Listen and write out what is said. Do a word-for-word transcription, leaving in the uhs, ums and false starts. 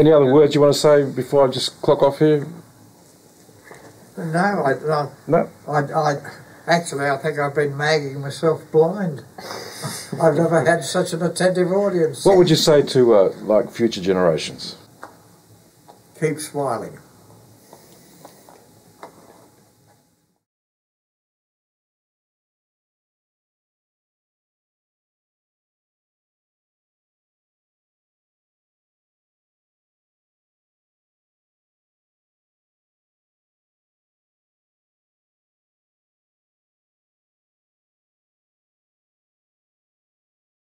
Any other words you want to say before I just clock off here? No, I, I, no? I, I, actually I think I've been magging myself blind. I've never had such an attentive audience. What would you say to uh, like future generations? Keep smiling.